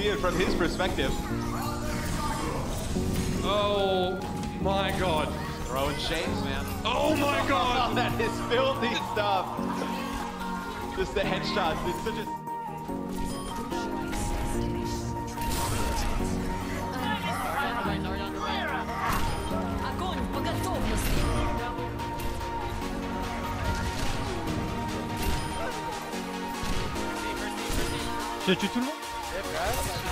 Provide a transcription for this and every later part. see it from his perspective. Oh my god. Throwing shades, man. Oh my god! That is filthy stuff. Just the headshots. It's such a... J'ai tué tout le monde. I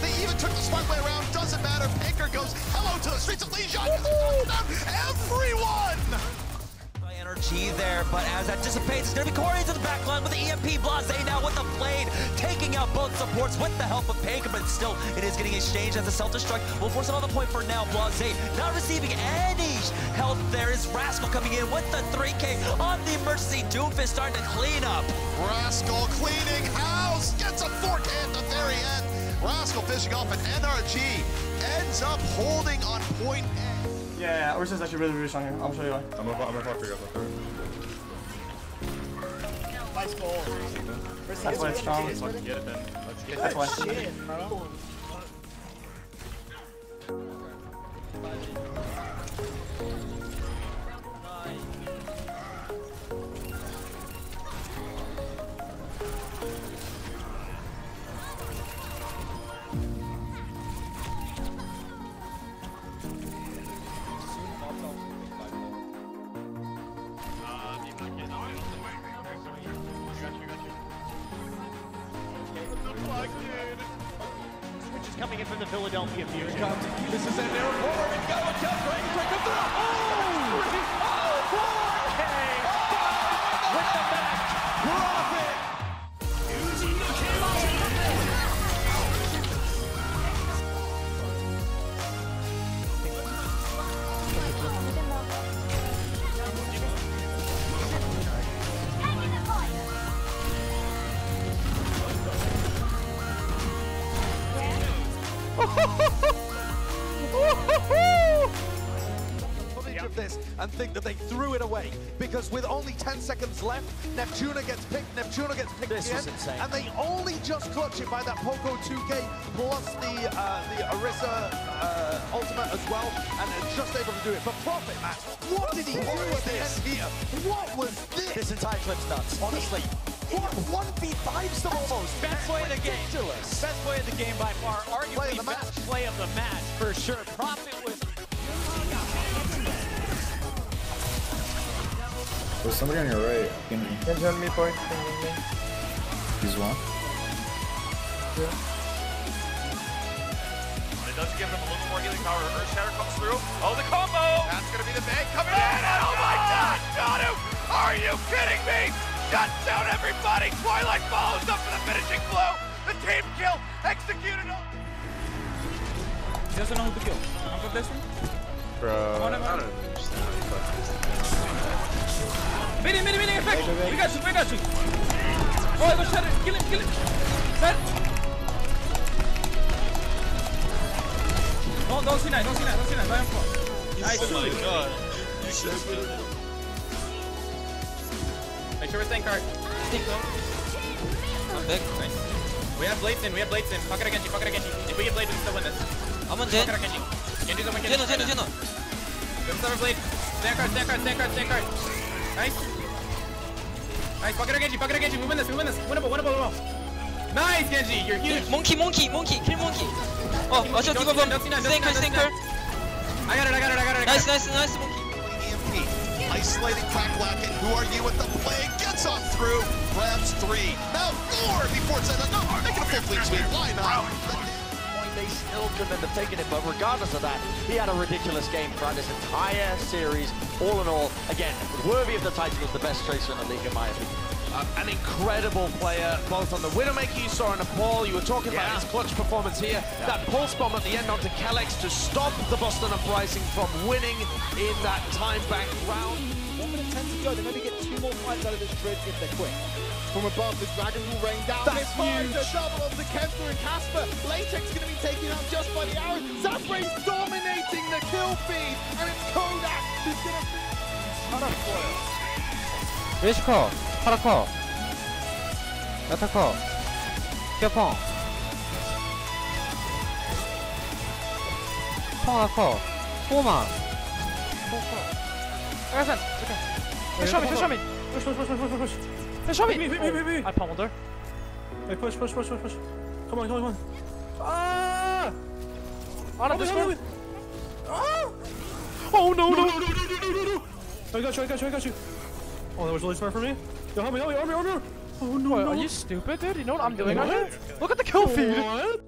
They even took the smart way around. Doesn't matter. Panker goes hello to the streets of Legion. Everyone. NRG there, but as that dissipates, it's gonna be Corey to the back line with the EMP. Blase now with the blade, taking out both supports with the help of Panker, but still it is getting exchanged as a self-destruct. We'll force another point for now. Blase not receiving any help. There is RASCAL coming in with the 3K on the emergency. Doomfist starting to clean up. RASCAL cleaning house, gets a fork at the very end. RASCAL fishing off an NRG, ends up holding on point A. Yeah, Orisa's actually really, really strong here. I'll show you why. I'm gonna figure out that. Nice goal. That's why it's strong. Let's get it then. Let's get it. That's why. Shit, bro. Coming in from the Philadelphia Fusion. This is an air forward. It's got one count. Break the throw. Oh! Oh! 4K! Oh! With the match. Profit! This and think that they threw it away, because with only 10 seconds left, Neptuna gets picked this again, was insane. And they only just clutch it by that Poco 2K plus the Orisa ultimate as well, and just able to do it. But Profit, Matt, what did he do at the end here? What was this? This entire clip's nuts, honestly. What? 1v5s the almost. Best play of the game. Ridiculous. Best play of the game by far. Arguably best play of the match for sure. Profit was. There's somebody on your right. Can you help me point? He's one. Yeah. It does give him a little more healing power. Earth Shatter comes through. Oh, the combo! That's gonna be the bang coming in! And oh my god! Danu! Are you kidding me? Shuts down everybody! Twilight follows up for the finishing blow! The team kill! Executed! He doesn't know who to kill. I'm for this one. Bro, I don't understand. Mini, effect! We got you! Oh, I got Shatter! Kill him! Shatter! No, don't see that! I am fucked. Nice! Oh my god! You should have killed him. Make sure we're staying cart. Stick low. I'm big. Nice. We have Blades in. Fuck it again. If we get Blades, we still win this. I'm on Jen. Fuck it again. Good summer Blade. Stand cart. Nice, Genji, we win this, winnable. Nice, Genji, you're huge. Monkey, kill monkey. Oh, watch out, Diva Bump, I got it. Nice, monkey. EMP, isolating Crackwacken, who are you with the play? Gets on through, grabs 3, now 4 before it says another, making a full fleet sweep, why not? They still couldn't end up taking it, but regardless of that, he had a ridiculous game throughout this entire series. All in all, again, worthy of the title, was the best Tracer in the league, in my opinion. an incredible player, both on the Widowmaker you saw and Appal. You were talking about his clutch performance here. Yeah. That pulse bomb at the end onto Kalex to stop the Boston Uprising from winning in that time back round. 1 minute 10 to go. They maybe get 2 more fights out of this Dredge if they're quick. From above, the dragon will rain down. That's huge. The double onto Kessler and Casper. Latex is going to be taken out just by the arrows. Zaprey's dominating the kill feed, and it's Kodak who's going to be... 레시커, 파라커, 야타커, 뼈펑, 펑아커, 포마, 포커. 약간, 약간. 패션민, 패션민. 알파 모델. Push, push, push, push. Come on, come on. Ah! Out of the score. Ah! Oh no, no, no, no, no, no, no. I got you, I got you, I got you. Oh, that was really smart for me. Yo, help me, help me, help me, help me! Oh no, no! Are you stupid, dude? You know what I'm doing on here? Look at the kill feed! What?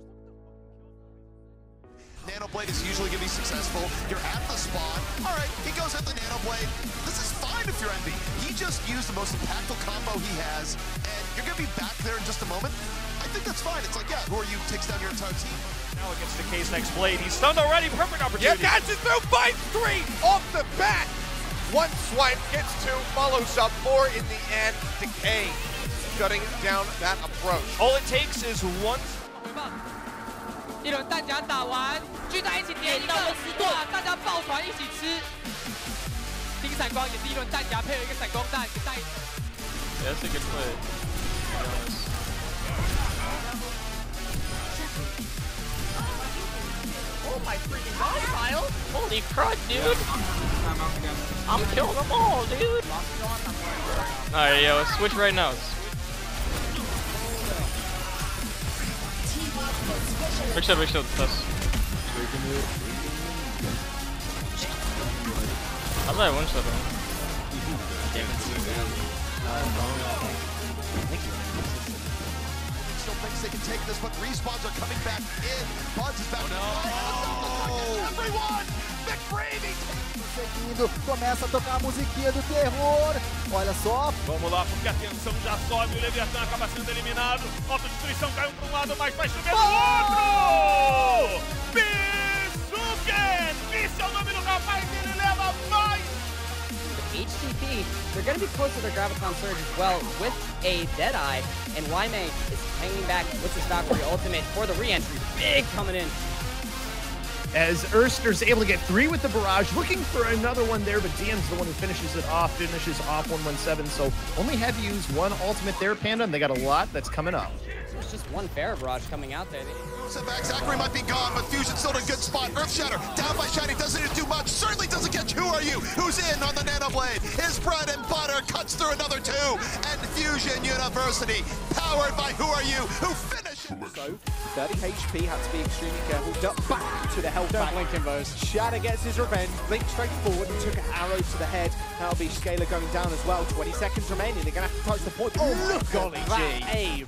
Nanoblade is usually going to be successful. You're at the spawn. Alright, he goes at the Nanoblade. This is fine if you're Envy. He just used the most impactful combo he has, and you're going to be back there in just a moment. I think that's fine. It's like, yeah, who are you? Takes down your entire team. Now against DECAY's next blade. He's stunned already. Perfect opportunity. Yeah, that's it through 5-3 off the bat! 1 swipe, gets 2, follows up, 4 in the end. DECAY shutting down that approach. All it takes is 1. That's a good play. Oh my freaking god, Kyle! Holy crud, dude! I'm killing them all, dude! Alright, yo, let's switch right now. Make sure it's us. How did I one shot him? Damn it. Still thinks they can take this, but respawns are coming back in. Bonds is back. No! Everyone! McBravey! Conseguindo, começa a tocar a musiquinha do terror, olha só. Vamos lá, porque a tensão já sobe, o Leviathan acaba sendo eliminado. Autodestruição caiu para um lado, mas vai subir do outro! Bisuken! Esse é o nome do rapaz, ele leva mais! HTP, they're going to be close to their Graviton Surge as well with a Deadeye. And Wyme is hanging back with the Valkyrie Ultimate for the re-entry. Big coming in. As Erstner's able to get 3 with the barrage, looking for another one there, but DM's the one who finishes it off, finishes off 117, so only had to use 1 ultimate there, Panda, and they got a lot that's coming up. There's just 1 Pharah barrage coming out there. Setback, Zachary might be gone, but Fusion's still in a good spot. Earthshatter, down by Shiny, doesn't do much, certainly doesn't catch Who Are You, who's in on the Nanoblade. His bread and butter cuts through another 2, and Fusion University, powered by Who Are You, who finishes. So, 30 HP, had to be extremely careful. Duck back to the health back. Don't blink those. Shadder gets his revenge, blinked straight forward and took an arrow to the head. That'll be Scalar going down as well. 20 seconds remaining. They're going to have to touch the point. Oh, look golly gee. Aim.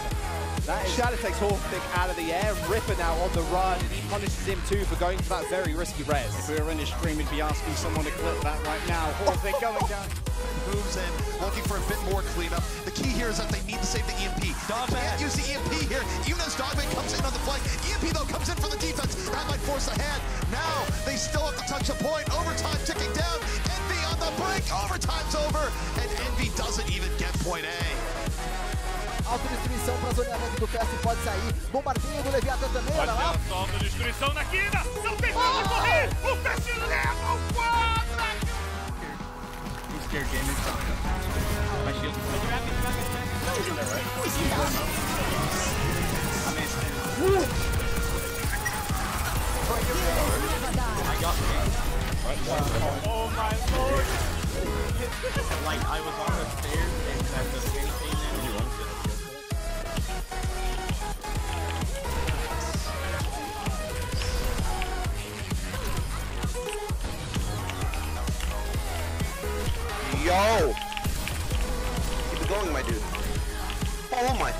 That is... Shadder takes Horflick out of the air. Ripper now on the run. He punishes him too for going for that very risky res. If we were in his stream, we'd be asking someone to clip that right now. Horflick going down. Moves in, looking for a bit more cleanup. The key here is that they need to save the EMP. Dogman. They can't use the EMP here, even as Dogman comes in on the flank. EMP, though, comes in for the defense. That might force a hand. Now, they still have to touch a point. Overtime ticking down. Envy on the break. Overtime's over. And Envy doesn't even get point A. Autodestruição para zoneamento do Fast pode sair. Bombardinho do Leviathan também. Olha lá. Autodestruição na quina. Não tem como correr. O Fast leva o quadro. Game is my shield. Oh my lord! Like I was on the stairs and that the scary thing that you Yo! Keep it going, my dude. Oh my.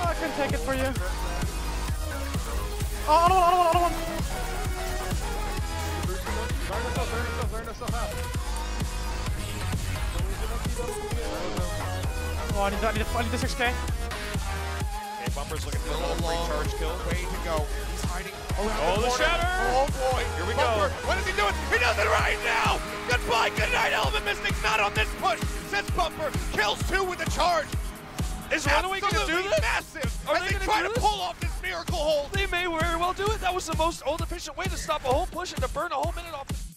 I can take it for you. I don't want. Burn yourself, burn yourself. Oh, I need this 6K. Okay, Bumper's looking for a little free charge kill. Way to go. He's hiding. Oh, the shatter! Oh boy, here we go. What is he doing? He does it right now! Goodbye, good night, Element Mystic's not on this push. Says Bumper, kills two with a charge. Is Runaway going to do this? Massive. Are they trying to pull off this miracle hold? They may very well do it. That was the most old efficient way to stop a whole push and to burn a whole minute off.